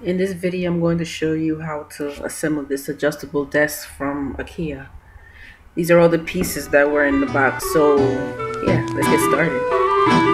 In this video, I'm going to show you how to assemble this adjustable desk from Ikea. These are all the pieces that were in the box, so yeah, let's get